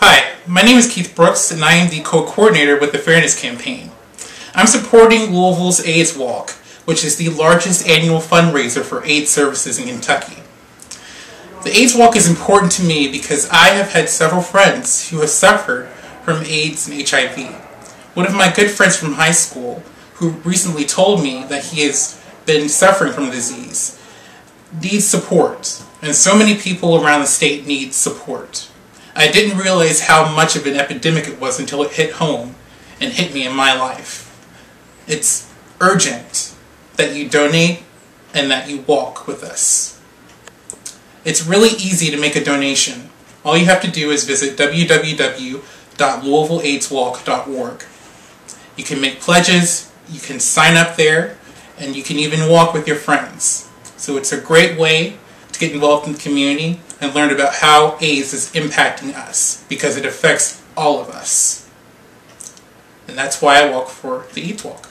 Hi, my name is Keith Brooks, and I am the co-coordinator with the Fairness Campaign. I'm supporting Louisville's AIDS Walk, which is the largest annual fundraiser for AIDS services in Kentucky. The AIDS Walk is important to me because I have had several friends who have suffered from AIDS and HIV. One of my good friends from high school, who recently told me that he has been suffering from the disease, needs support, and so many people around the state need support. I didn't realize how much of an epidemic it was until it hit home and hit me in my life. It's urgent that you donate and that you walk with us. It's really easy to make a donation. All you have to do is visit www.louisvilleaidswalk.org. You can make pledges, you can sign up there, and you can even walk with your friends. So it's a great way to get involved in the community and learn about how AIDS is impacting us, because it affects all of us. And that's why I walk for the AIDS Walk.